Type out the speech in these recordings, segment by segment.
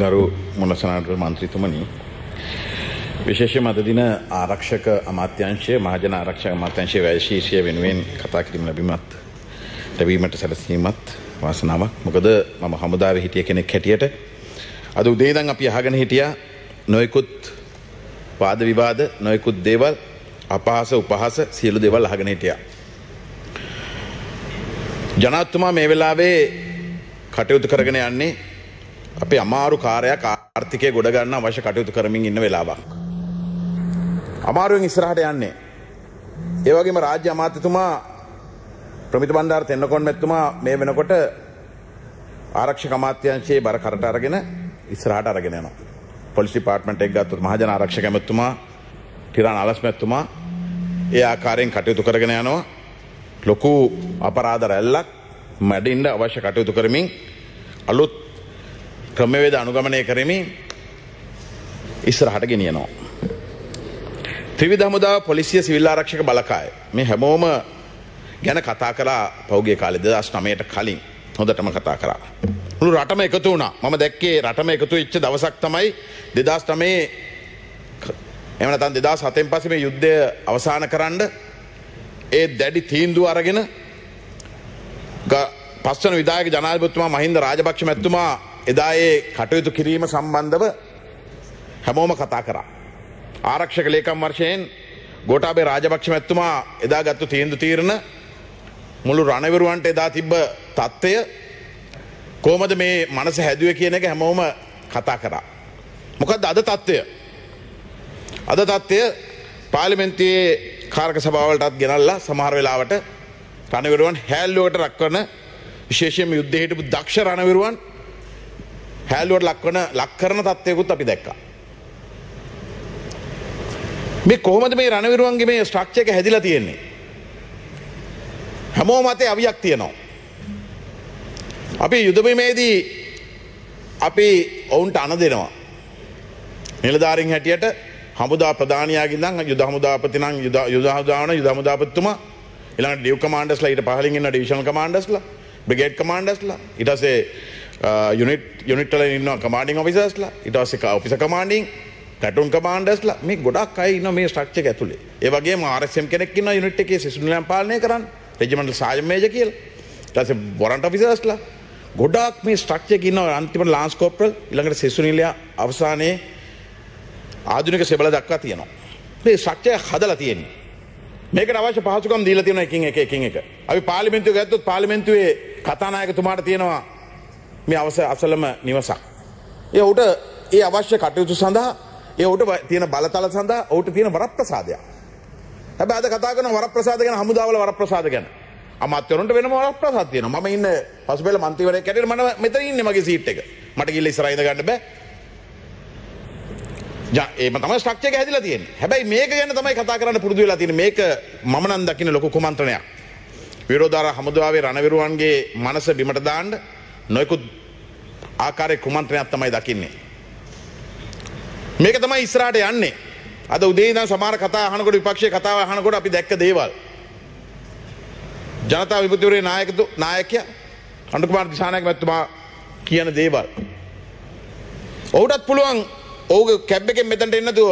గారు మునసనాడు మంత్రిత్వమని විශේෂයෙන්ම අද දින ආරක්ෂක අමාත්‍යාංශයේ මහජන ආරක්ෂක අමාත්‍යාංශයේ වැඩිහිටිය වෙනුවෙන් කතා කිරීම ලැබීමට සැලසීමත් වාසනාවක්. මොකද මම හමුදාවේ හිටිය කෙනෙක් හැටියට අද උදේ ඉඳන් අපි අහගෙන හිටියා නොයෙකුත් වාද විවාද, නොයෙකුත් දේවල්, අපහාස උපහාස සියලු දේවල් අහගෙන හිටියා. ජනාධිපතිතුමා මේ වෙලාවේ කටයුතු කරගෙන යන්නේ අපේ අමාරු කාර්යයක් ආර්ථිකය ගොඩ ගන්න අවශ්‍ය කටයුතු කරමින් ඉන්න වෙලාවක්. අමාරුවෙන් ඉස්සරහට යන්නේ. ඒ වගේම රාජ්‍ය අමාත්‍යතුමා ප්‍රමිත බණ්ඩාර තෙන්නකෝන් මැතිතුමා මේ වෙනකොට ආරක්ෂක අමාත්‍යාංශයේ බර කරට අරගෙන ඉස්සරහට අරගෙන යනවා. පොලිස් ඩිපාර්ට්මන්ට් එක ගත්තොත් මහජන ආරක්ෂක ඇමතිතුමා ටිරාන අලස් මැතිතුමා ඒ ආකාරයෙන් කටයුතු කරගෙන යනවා. ලොකු අපරාධ රැල්ලක් මැඩින්න අවශ්‍ය කටයුතු කරමින් අලුත් ක්‍රමවේද අනුගමනය කරමින් ඉස්සරහට ගෙනියනවා. ත්‍රිවිධ හමුදාව, පොලිසිය, සිවිල් ආරක්ෂක බලකාය මේ හැමෝම ගැන කතා කළා පෞගේ කාලේ 2009ට කලින් හොඳටම කතා කරා. මුළු රටම එකතු වුණා. මම දැක්කේ රටම එකතු වෙච්ච දවසක් තමයි 2009 එහෙම නැත්නම් 2007න් පස්සේ මේ යුද්ධය අවසන් කරන්න ඒ දැඩි තීන්දුව අරගෙන පස්වන විධායක ජනාධිපතිතුමා මහින්ද රාජපක්ෂ මැතිතුමා එදා ඒ කටයුතු කිරීම සම්බන්ධව හැමෝම කතා කරා. ආරක්ෂක ලේකම් වර්ෂයෙන් ගෝඨාභය රාජපක්ෂ මැතිතුමා එදා ගත්ත තීන්දුව తీරන මුළු රණවිරුවන්ට එදා තිබ්බ තත්ත්වය කොහොමද මේ මනස හැදුවේ කියන එක හැමෝම කතා කරා. මොකද්ද අද තත්ත්වය? අද තත්ත්වය පාර්ලිමේන්තුවේ කාර්ක සභාවලටත් ගෙනල්ලා සමහර වෙලාවට රණවිරුවන් හැල්ලුවකට රැකවන විශේෂයෙන්ම යුද්ධයේ හිටපු දක්ෂ රණවිරුවන් හැලුවට ලක් කරන තත්ත්වයකුත් අපි දැක්කා. මේ කොහොමද මේ රණවිරුවන්ගේ මේ ස්ට්‍රක්චර් එක හැදිලා තියෙන්නේ? හැමෝම අතේ අවියක් තියෙනවා. අපි යුද බිමේදී අපි ඔවුන්ට අණ දෙනවා. නිලධාරීන් හැටියට හමුදා ප්‍රධානියාගේ ඉඳන් යුද හමුදාපති නම් යුද හමුදාවන යුද හමුදාපතිතුමා ඊළඟට ඩිව් කමාන්ඩර්ස්ලා ඊට පහලින් ඉන්න ඩිවිෂනල් කමාන්ඩර්ස්ලා බ්‍රිගේඩ් කමාන්ඩර්ස්ලා ඊට පස්සේ යුනිට් වල ඉන්න කමාන්ඩින් ඔෆිසර්ස්ලා ඊට පස්සේ ඔෆිසර් කමාන්ඩින් පැටරන් කමාන්ඩර්ස්ලා මේ ගොඩක් අය ඉන්න මේ ස්ට්‍රක්චර් එක ඇතුලේ. ඒ වගේම RSM කෙනෙක් ඉන්නවා යුනිට් එකේ සිසුනුලම් පාලනය කරන්න රෙජිමන්ටල් සාජන් මේජර් කියලා. ඊට පස්සේ වොරන්ට් ඔෆිසර්ස්ලා ගොඩක් මේ ස්ට්‍රක්චර් එක ඉන්නවා අන්තිමට ලාන්ස් කෝපරල් ඊළඟට සිසුනිලයා අවසානයේ ආධුනික සෙබල දක්වා තියෙනවා. මේ ස්ට්‍රක්චර් එක හදලා තියෙන්නේ. මේකට අවශ්‍ය පහසුකම් දීලා තියෙනවා එකින් එක. අපි පාර්ලිමේන්තුව ගත්තොත් පාර්ලිමේන්තුවේ කතානායකතුමාට තියෙනවා මේ අසලම නිවසක්. ඒ උට ඒ අවශ්‍ය කටයුතු සඳහා ඒ උට තියෙන බලතල සඳහා උට තියෙන වරප්‍රසාදයක්. හැබැයි අද කතා කරන වරප්‍රසාද ගැන හමුදාවල වරප්‍රසාද ගැන අමාත්‍යවරුන්ට වෙනම වරප්‍රසාද තියෙනවා. මම ඉන්න පසුබිල മന്ത്രിවරයෙක් හැටියට මම මෙතන ඉන්නේ මගේ සීට් එක. මට ගිහලා ඉස්සරහ ඉඳ ගන්න බෑ. ඒ තමයි ස්ට්‍රක්චර් එක හැදිලා තියෙන්නේ. හැබැයි මේක ගැන තමයි කතා කරන්න පුරුදු වෙලා තියෙන්නේ. මේක මම නම් දකින්න ලොකු කුමන්ත්‍රණයක්. විරෝධාර හමුදාවේ රණවිරුවන්ගේ මනස බිමට දාන්න නොයෙකුත් ආකාරයේ කුමන්ත්‍රණයක් තමයි දකින්නේ. මේක තමයි ඉස්සරහට යන්නේ. අද උදේ ඉඳන් සමහර කතා අහනකොට විපක්ෂයේ කතාව අහනකොට අපි දැක්ක දේවල්. ජනතා විමුක්තිපුරේ නායකයා අනුර කුමාර දිසානායක මැතිතුමා කියන දේවල්. ඔහුටත් පුළුවන් ඔහුගේ කැබ් එකෙන් මෙතනට එන්න නැතුව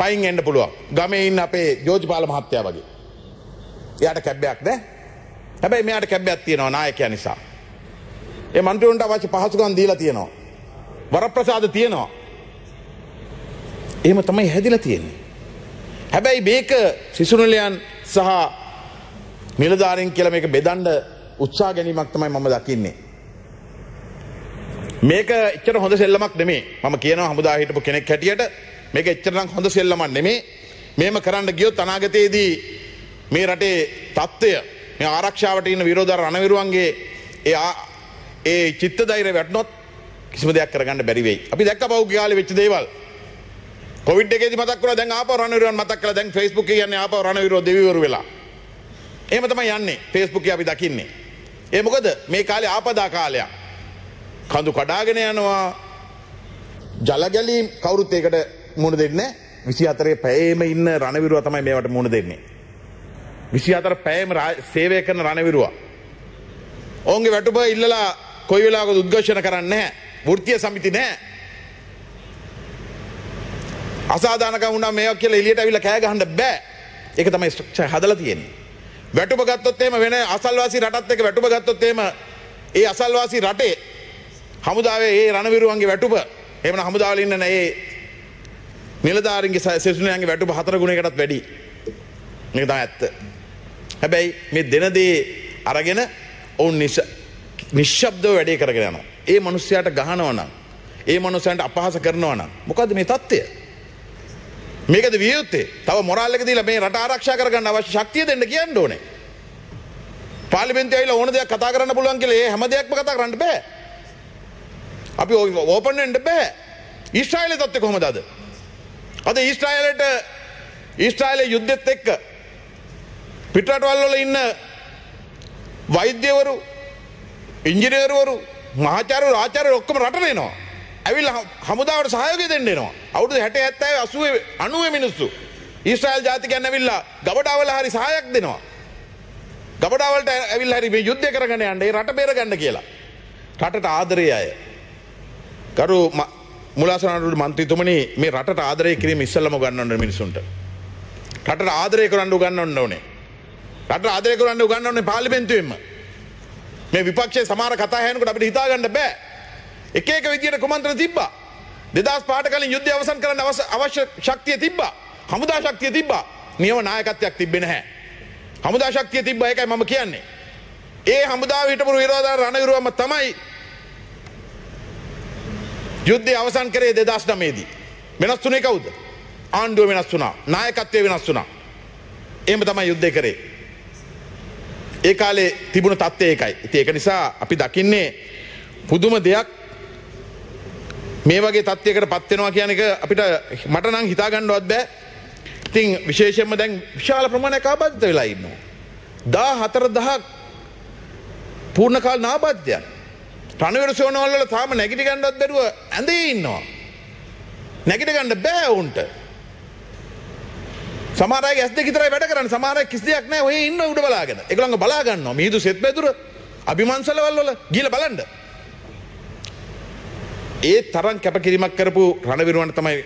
පයින් එන්න පුළුවන්. ගමේ ඉන්න අපේ ජෝතිපාල මහත්තයා වගේ. එයාට කැබ් එකක් නැහැ. හැබැයි මෙයාට කැබ් එකක් තියෙනවා නායකයා නිසා. ඒ මන්ත්‍රීවරුන්ට අවශ්‍ය පහසුකම් දීලා තියෙනවා. වරප්‍රසාද තියෙනවා. එහෙම තමයි හැදිලා තියෙන්නේ. හැබැයි මේක සිසුනුලයන් සහ නිලධාරීන් කියලා මේක බෙදන්න උත්සාහ ගැනීමක් තමයි මම දකින්නේ. මේක එච්චර හොඳ සෙල්ලමක් නෙමෙයි. මම කියනවා හමුදා හිටපු කෙනෙක් හැටියට මේක එච්චර නම් හොඳ සෙල්ලමක් නෙමෙයි. මේම කරන්න ගියොත් අනාගතයේදී මේ රටේ තත්ත්වය මේ ආරක්ෂාවට ඉන්න විරෝධාර රණවිරුවන්ගේ ඒ චිත්ත ධෛර්ය වැටුනොත් කිසිම දෙයක් කරගන්න බැරි වෙයි. අපි දැක්කා පහුගිය කාලේ වෙච්ච දේවල්. කොවිඩ් එකේදී මතක් කරා දැන් ආපහු රණවිරුවන් මතක් කළා දැන් Facebook එකේ යන්නේ ආපහු රණවිරුව දෙවිවරු වෙලා. එහෙම තමයි යන්නේ. Facebook එකේ අපි දකින්නේ. ඒ මොකද මේ කාලේ ආපදා කාලයක්. කඳු කඩාගෙන යනවා. ජල ගැලීම් කවුරුත් ඒකට මුණ දෙන්නේ නැහැ. 24 පැයේම ඉන්න රණවිරුවා තමයි මේවට මුණ දෙන්නේ. 24 පැයේම සේවය කරන රණවිරුවා. ඔවුන්ගේ වැටුප ඉල්ලලා කොයි වෙලාවකද උද්ඝෝෂණ කරන්නේ නැහැ. වෘත්තීය සමිති නැහැ. අසාධාරණකම් වුණා මේවා කියලා එළියට අවිලා කෑ ගහන්න බෑ. ඒක තමයි ස්ට්‍රක්චර් හදලා තියෙන්නේ. වැටුප ගත්තොත් එහෙම වෙන අසල්වාසී රටත් එක්ක වැටුප ගත්තොත් එහෙම ඒ අසල්වාසී රටේ හමුදාවේ ඒ රණවිරුවන්ගේ වැටුප එහෙම නම් හමුදාවල ඉන්න නෑ නිලධාරීන්ගේ සෙසුණියන්ගේ වැටුප 4 ගුණයකටත් වැඩි. මේක තමයි ඇත්ත. හැබැයි මේ දෙන දේ අරගෙන ඔවුන් නිශ්ශබ්දව වැඩේ කරගෙන යනවා. ඒ මිනිස්සයාට ගහනවා නම් ඒ මිනිස්සන්ට අපහාස කරනවා නම් මොකද්ද මේ தත්ත්වය? මේකද විය යුත්තේ? තව මොරාල් එක දීලා මේ රට ආරක්ෂා කරගන්න අවශ්‍ය ශක්තිය දෙන්න කියන්න ඕනේ. පාර්ලිමේන්තුවේ ඇවිල්ලා ඕන දෙයක් කතා කරන්න පුළුවන් කියලා ඒ හැම දෙයක්ම කතා කරන්න බෑ. අපි ඕපන් වෙන්න බෑ. ඊශ්‍රායලයේ තත්ත්වය කොහොමද අද? අද ඊශ්‍රායලයේ යුද්ධෙත් එක්ක පිටරටවල් වල ඉන්න වෛද්‍යවරු, ඉංජිනේරුවරු, මහාචාර්යවරු, ආචාර්යවරු ඔක්කොම රටට එනවා. ඇවිල්ලා හමුදාවට සහයෝගය දෙන්න එනවා. අවුරුදු 60 70 80 90 මිනිස්සු ඊශ්‍රායල් ජාතිකයන් ඇවිල්ලා ගබඩාවල හරි සහයක් දෙනවා. ගබඩාවලට ඇවිල්ලා හරි මේ යුද්ධය කරගෙන යන්න, ඒ රට බේරගන්න කියලා. රටට ආදරේ අය. ගරු මුලාසනාරුඩි මන්ත්‍රීතුමනි මේ රටට ආදරය කිරීම ඉස්සෙල්ලම උගන්වන්න ඕනේ මිනිසුන්ට. රටට ආදරය කරන්න උගන්වන්න ඕනේ. රටට ආදරය කරන්න උගන්වන්න ඕනේ පාර්ලිමේන්තුවෙම. මේ විපක්ෂයේ සමහර කතා ඇහෙනකොට අපිට හිතා ගන්න බෑ. එක එක විදියට කුමන්ත්‍රණ තිබ්බා. 2005ට කලින් යුද්ධය අවසන් කරන්න අවශ්‍ය ශක්තිය තිබ්බා. හමුදා ශක්තිය තිබ්බා. නියම නායකත්වයක් තිබ්බේ නැහැ. හමුදා ශක්තිය තිබ්බා ඒකයි මම කියන්නේ. ඒ හමුදාවේ හිටපු විරෝධාර රණවිරුවම තමයි යුද්ධය අවසන් කරේ 2009දී. වෙනස් වුණේ කවුද? ආණ්ඩුව වෙනස් වුණා. නායකත්වය වෙනස් වුණා. එහෙම තමයි යුද්ධය කරේ. ඒ කාලේ තිබුණ තත්ත්වය ඒකයි. ඉතින් ඒක නිසා අපි දකින්නේ පුදුම දෙයක් මේ වගේ තත්ත්වයකට පත් වෙනවා කියන එක අපිට මට නම් හිතා ගන්නවත් බෑ. ඉතින් විශේෂයෙන්ම දැන් විශාල ප්‍රමාණයක් ආබාධිත වෙලා ඉන්නවා. 14000ක් පූර්ණ කාලීන ආබාධිතයන්. රණවිරු සේනාවල් වල තාම නැගිට ගන්නවත් බැරුව ඇඳේ ඉන්නවා. නැගිට ගන්න බෑ උන්ට. සමහර අය ඇස් දෙක විතරයි වැඩ කරන්නේ. සමහර අය කිසි දෙයක් නැහැ. ඔය ඉන්න උඩ බලාගෙන. ඒගොල්ලන්ව බලා ගන්නවා. මිහිඳු සෙත් බැදුර, අභිමන්සලවල් වල ගිහලා බලන්න. ඒ තරම් කැපකිරීමක් කරපු රණවිරුවන් තමයි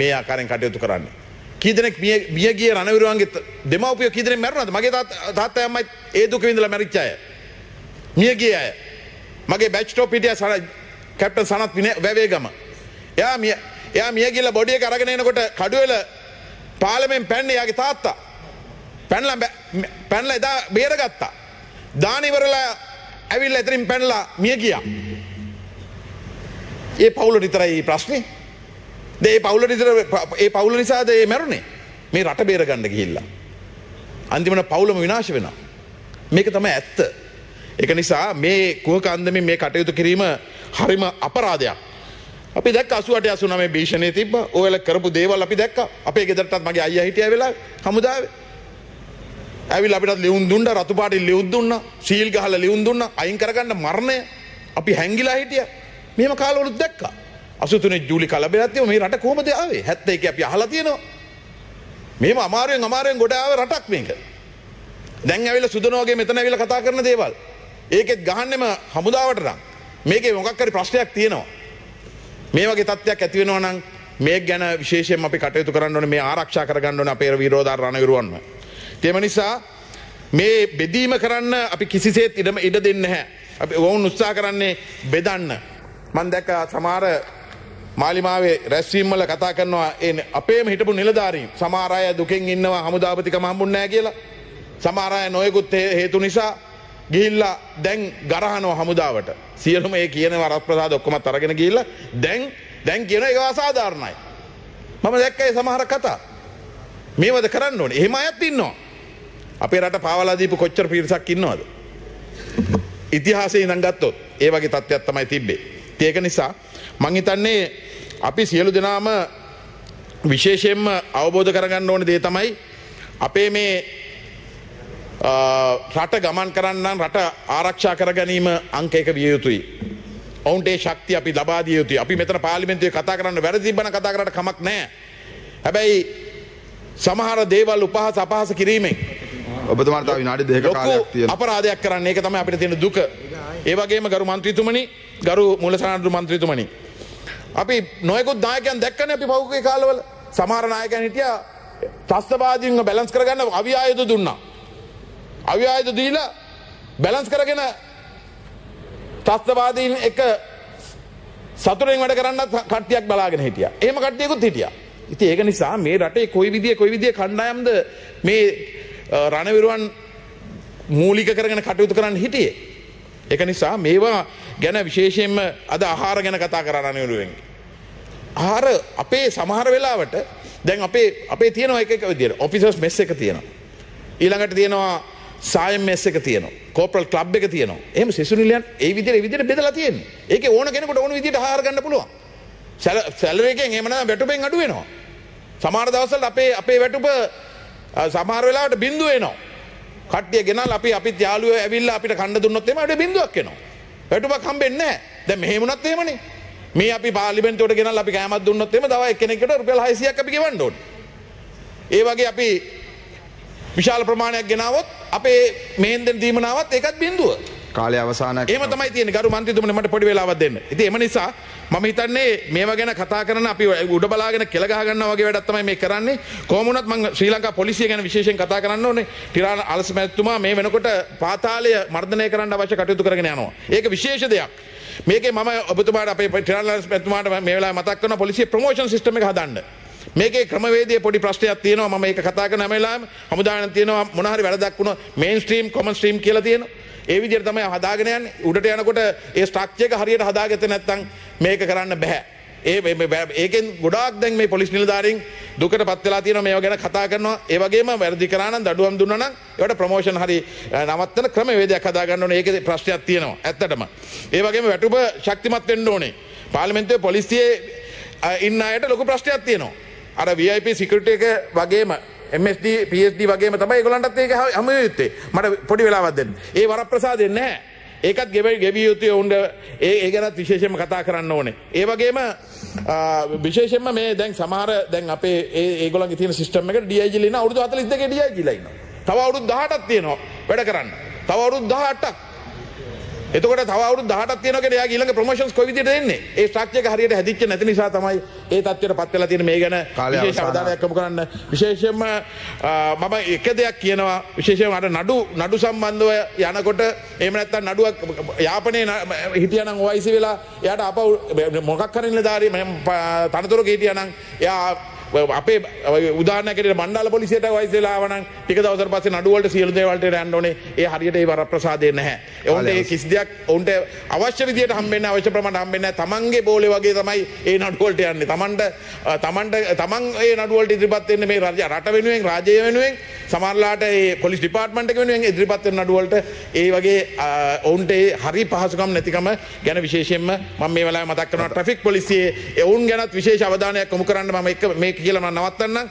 මේ ආකාරයෙන් කටයුතු කරන්නේ. කී දෙනෙක් මිය ගිය රණවිරුවන්ගේ දෙමව්පියෝ කී දෙනෙක් මැරුණාද? මගේ තාත්තා අම්මයි ඒ දුක විඳලා මැරිච්ච අය. මිය ගිය අය. මගේ බැච් ටොප් හිටියා සර කැප්ටන් සනත් වැවේගම. එයා මිය ගිහලා බොඩි එක අරගෙන එනකොට කඩුවෙල පාලමෙන් පැන්නේ එයාගේ තාත්තා. පැනලා එදා බේරගත්තා. දාන ඉවරලා ඇවිල්ලා එතනින් පැනලා මිය ගියා. ඒ පවුල විතරයි ප්‍රශ්නේ. ඒ පවුල නිසාද ඒ මැරුණේ? මේ රට බේරගන්න ගිහිල්ලා. අන්තිමට පවුලම විනාශ වෙනවා. මේක තමයි ඇත්ත. ඒක නිසා මේ කුහකන්දමේ මේ කටයුතු කිරීම හරිම අපරාධයක්. අපි දැක්ක 88 89 භීෂණයේ තිබ්බ ඔයල කරපු දේවල් අපි දැක්කා. අපේ ගෙදරටත් මගේ අයියා හිටියා වෙලාවේ හමුදාවේ. ඇවිල්ලා අපිටත් ලියුම් දුන්නා, රතු පාටින් ලියුම් දුන්නා, සීල් ගහලා ලියුම් දුන්නා, අයින් කරගන්න මරණය. අපි හැංගිලා හිටියා. මෙහෙම කාලවලුත් දැක්කා. 83 ජූලි කලබලයත් මේ රට කොහොමද ආවේ? 71 අපි අහලා තියෙනවා. මෙහෙම අමාරුවෙන් ගොඩ ආවේ රටක් මේක. දැන් ඇවිල්ලා සුදනෝගේ මෙතන ඇවිල්ලා කතා කරන දේවල් ඒකෙත් ගහන්නෙම හමුදාවට නම් මේකේ මොකක් හරි ප්‍රශ්නයක් තියෙනවා. මේ වගේ තත්ත්වයක් ඇති වෙනවා නම් මේක ගැන විශේෂයෙන් අපි කටයුතු කරන්න ඕනේ. මේ ආරක්ෂා කරගන්න ඕනේ අපේ විරෝධාර රණවිරුවන්ව. ඒ නිසා මේ බෙදීම කරන්න අපි කිසිසේත් ඉඩ දෙන්නේ නැහැ. අපි වොන් උත්සාහ කරන්නේ බෙදන්න. මම දැක්ක සමහර මාලිමාවේ රැස්වීම් වල කතා කරනවා ඒ අපේම හිටපු නිලධාරීන් සමහර අය දුකෙන් ඉන්නවා හමුදාපතිකම හම්බුන්නේ නැහැ කියලා. සමහර අය නොයෙකුත් හේතු නිසා ගිහිල්ලා දැන් ගරහනවා හමුදාවට. සියලුම ඒ කියන වරප්‍රසාද ඔක්කොමත් අරගෙන ගිහිල්ලා දැන් කියන ඒක අසාධාරණයි. මම දැක්කේ සමහර කතා. මේවද කරන්න ඕනේ. එහෙම අයත් ඉන්නවා. අපේ රට පාවලා දීපු කොච්චර පිරිසක් ඉන්නවද? ඉතිහාසයේ ඉඳන් ගත්තොත් ඒ වගේ තත්ත්වයක් තමයි තිබ්බේ. ඒක නිසා මම හිතන්නේ අපි සියලු දෙනාම විශේෂයෙන්ම අවබෝධ කරගන්න ඕනේ දේ තමයි අපේ මේ රට ගමන් කරන්න නම් රට ආරක්ෂා කර ගැනීම අංක 1 විය යුතුයි. ඔවුන්ට ඒ ශක්තිය අපි ලබා දිය යුතුයි. අපි මෙතන පාර්ලිමේන්තුවේ කතා කරන්න වැරදි තිබ්බනම් කතා කරන්න කමක් නැහැ. හැබැයි සමහර දේවල් උපහාස අපහාස කිරීමෙන් ඔබතුමාට තව විනාඩි 2ක කාලයක් තියෙනවා. අපරාධයක් කරන්න. ඒක තමයි අපිට තියෙන දුක. ඒ වගේම ගරු මන්ත්‍රීතුමනි, ගරු මූලසනාරුඩු මන්ත්‍රීතුමනි, අපි නොයෙකුත් නායකයන් දැක්කනේ අපි පෞකේ කාලවල. සමහර නායකයන් හිටියා ත්‍රස්තවාදීන්ව බැලන්ස් කරගන්න අවියායුධ දුන්නා. අවියායුධ දීලා බැලන්ස් කරගෙන ත්‍රස්තවාදීන් එක සතුරෙන් වැඩ කරන්නත් කට්ටියක් බලාගෙන හිටියා. එහෙම කට්ටියකුත් හිටියා. ඉතින් ඒක නිසා මේ රටේ කොයි විදිහේ කණ්ඩායම්ද මේ රණවිරුවන් මූලික කරගෙන කටයුතු කරන්න හිටියේ. ඒක නිසා මේවා ගැන විශේෂයෙන්ම අද ආහාර ගැන කතා කරා රණවිරුවෙන්. ආහාර අපේ සමහර වෙලාවට දැන් අපේ තියෙනවා එක විදියට ඔෆිසර්ස් මෙස් එක තියෙනවා. ඊළඟට තියෙනවා සායම් මෙස් එක තියෙනවා. කෝපරල් ක්ලබ් එක තියෙනවා. එහෙම සිසු නිලයන් ඒ විදියට බෙදලා තියෙන්නේ. ඒකේ ඕන කෙනෙකුට ඕන විදියට ආහාර ගන්න පුළුවන්. සැලරි එකෙන් එහෙම නැත්නම් වැටුපෙන් අඩු වෙනවා. සමහර දවස්වල අපේ වැටුප සමහර වෙලාවට බිඳුව එනවා. කට්ටිය ගෙනල්ලා අපිත් යාළුවෝ ඇවිල්ලා අපිට කන්න දුන්නොත් එහෙම අපිට බිඳුවක් එනවා. වැටුපක් හම්බෙන්නේ නැහැ. දැන් මෙහෙම වුණත් එහෙමනේ. මේ අපි පාර්ලිමේන්තුවට ගෙනල්ලා අපි කෑමක් දුන්නොත් එහෙම තව එක්කෙනෙක්ට රුපියල් 600ක් අපි ගෙවන්න ඕනේ. ඒ වගේ අපි විශාල ප්‍රමාණයක් ගෙනාවොත් අපේ මෙහෙන්දෙන් දීමනාවත් ඒකත් බිඳුව. කාලය අවසානයි. එහෙම තමයි තියෙන්නේ. ගරු මන්ත්‍රීතුමනි මට පොඩි වෙලාවක් දෙන්න. ඉතින් එම නිසා මම හිතන්නේ මේවා ගැන කතා කරන අපි උඩ බලාගෙන කෙල ගහ ගන්නවා වගේ වැඩක් තමයි මේ කරන්නේ. කොහොම වුණත් මම ශ්‍රී ලංකා පොලිසිය ගැන විශේෂයෙන් කතා කරන්න ඕනේ. ටිරාන අලසමැතිතුමා මේ වෙනකොට පාතාලය මර්ධනය කරන්න අවශ්‍ය කටයුතු කරගෙන යනවා. ඒක විශේෂ දෙයක්. මේකේ මම ඔබතුමාට අපේ ටිරාන අලසමැතිතුමාට මේ වෙලාවේ මතක් කරනවා පොලිසිය ප්‍රොමෝෂන් සිස්ටම් එක හදන්න. මේකේ ක්‍රමවේදයේ පොඩි ප්‍රශ්නයක් තියෙනවා. මම ඒක කතා කරන හැම වෙලාවෙම හමුදාන තියෙනවා මොන හරි වැඩක් වුණා මේන් ස්ට්‍රීම් කොමන් ස්ට්‍රීම් කියලා තියෙනවා. ඒ විදිහට තමයි හදාගෙන යන්නේ. උඩට යනකොට ඒ ස්ට්‍රක්චර් එක හරියට හදාගත්තේ නැත්නම් මේක කරන්න බෑ. ඒකෙන් ගොඩාක් දැන් මේ පොලිස් නිලධාරීන් දුකටපත් වෙලා තියෙනවා. මේවා ගැන කතා කරනවා. ඒ වගේම වැඩි කරා නම් දඩුවම් දුන්නා නම් ඒකට ප්‍රොමෝෂන් හරි නවත්තන ක්‍රමවේදයක් හදාගන්න ඕනේ. ඒකේ ප්‍රශ්නයක් තියෙනවා ඇත්තටම. ඒ වගේම වැටුප ශක්තිමත් වෙන්න ඕනේ. පාර්ලිමේන්තුවේ පොලිසියේ ඉන්න අයට ලොකු ප්‍රශ්නයක් තියෙනවා. අර VIP සිකියුරිටි එක වගේම MSD PSD වගේම තමයි ඒගොල්ලන්ටත් ඒක හැම වෙලෙත්තේ. මට පොඩි වෙලාවක් දෙන්න. ඒ වරප්‍රසාදෙන් නැහැ. ඒකත් ගෙවිය යුතුයි උණ්ඩ ඒ ගැනත් විශේෂයෙන්ම කතා කරන්න ඕනේ. ඒ වගේම විශේෂයෙන්ම මේ දැන් සමහර දැන් අපේ ඒගොල්ලන්ගේ තියෙන සිස්ටම් එකට DIG ලා ඉන්න අවුරුදු 42 DIG ලා ඉන්නවා. තව අවුරුදු 18ක් තියෙනවා වැඩ කරන්න. තව අවුරුදු 18ක්. එතකොට තව අවුරුදු 18ක් තියෙනවා කියන්නේ එයාගේ ඊළඟ ප්‍රොමෝෂන්ස් කොයි විදිහට දෙන්නේ? ඒ ස්ට්‍රක්චර් එක හරියට හැදිච්ච නැති නිසා තමයි ඒ තත්ත්වයටපත් වෙලා තියෙන්නේ. මේ ගැන විශේෂ අවධානයක් යොමු කරන්න. විශේෂයෙන්ම මම එක දෙයක් කියනවා. විශේෂයෙන්ම අර නඩු සම්බන්ධව යනකොට එහෙම නැත්නම් නඩුවක් යාපනයේ හිටියා නම් OIC වෙලා එයාට අපව මොකක් හරි නිලධාරී තනතුරක හිටියා නම් එයා අපේ උදාහරණයක් ඇරෙන්න මණ්ඩල පොලිසියට වයිසෙලා ආවනම් ටික දවසකට පස්සේ නඩු වලට සියලු දේවල් වලට යන්න ඕනේ. ඒ හරියට ඒ වරප්‍රසාදේ නැහැ. ඒකට ඒ කිසි දෙයක් උන්ට අවශ්‍ය විදියට හම්බෙන්නේ අවශ්‍ය ප්‍රමාණයට හම්බෙන්නේ නැහැ. තමන්ගේ බෝලේ වගේ තමයි ඒ නඩු වලට යන්නේ. තමන් ඒ නඩු වලට ඉදිරිපත් වෙන්නේ මේ රට වෙනුවෙන් රාජ්‍ය වෙනුවෙන් සමහරලාට ඒ පොලිස් ඩිපාර්ට්මන්ට් එක වෙනුවෙන් ඉදිරිපත් වෙන නඩු වලට ඒ වගේ උන්ට ඒ හරි පහසුකම් නැතිකම ගැන විශේෂයෙන්ම මම මේ වෙලාවේ මතක් කරනවා ට්‍රැෆික් පොලිසියේ ඒ උන් ගැනත් විශේෂ අවධානයක් යොමු කරන්න මම එක මේ කියලා මම නවත්තන්නම්.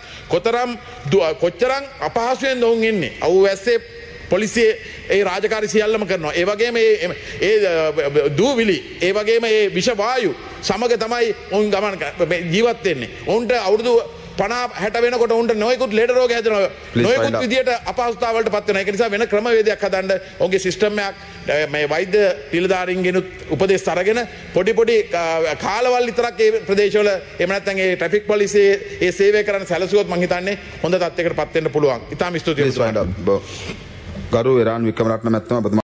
කොච්චරම් අපහසුයෙන් දොන් ඉන්නේ. අවු ඇස්සේ පොලිසිය ඒ රාජකාරී සියල්ලම කරනවා. ඒ වගේම ඒ දූවිලි ඒ වගේම ඒ විෂ වායු සමග තමයි උන් ගමන් ජීවත් වෙන්නේ. උන්ට අවුරුදු 50 60 වෙනකොට උන්ට නොයෙකුත් ලෙඩ රෝග හැදෙනවා. නොයෙකුත් විදියට අපහසුතාව වලට පත් වෙනවා. ඒක නිසා වෙන ක්‍රමවේදයක් හදන්න ඔහුගේ සිස්ටම් එකක් මේ වෛද්‍ය නිලධාරීන්ගෙනුත් උපදෙස් අරගෙන පොඩි කාලවල් විතරක් ඒ ප්‍රදේශවල එහෙම නැත්නම් ඒ ට්‍රැෆික් පොලිසිය ඒ සේවය කරන්න සැලසුවොත් මම හිතන්නේ හොඳ තත්යකට පත් වෙන්න පුළුවන්. ඉතාම ස්තුතියි. ගරු එරාන් වික්‍රමරත්න මැතිතුමා